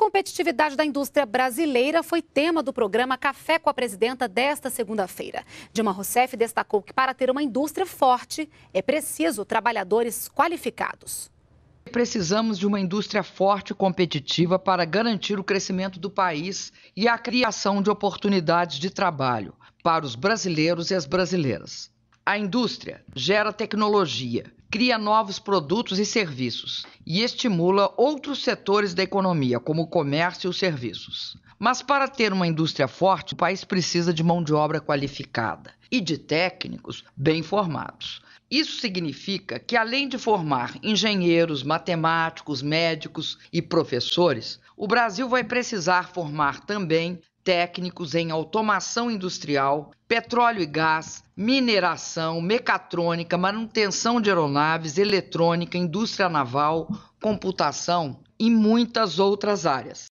competitividade da indústria brasileira foi tema do programa Café com a Presidenta desta segunda-feira. Dilma Rousseff destacou que para ter uma indústria forte, é preciso trabalhadores qualificados. Precisamos de uma indústria forte e competitiva para garantir o crescimento do país e a criação de oportunidades de trabalho para os brasileiros e as brasileiras. A indústria gera tecnologia, cria novos produtos e serviços e estimula outros setores da economia, como o comércio e os serviços. Mas para ter uma indústria forte, o país precisa de mão de obra qualificada e de técnicos bem formados. Isso significa que, além de formar engenheiros, matemáticos, médicos e professores, o Brasil vai precisar formar também técnicos em automação industrial, petróleo e gás, mineração, mecatrônica, manutenção de aeronaves, eletrônica, indústria naval, computação e muitas outras áreas.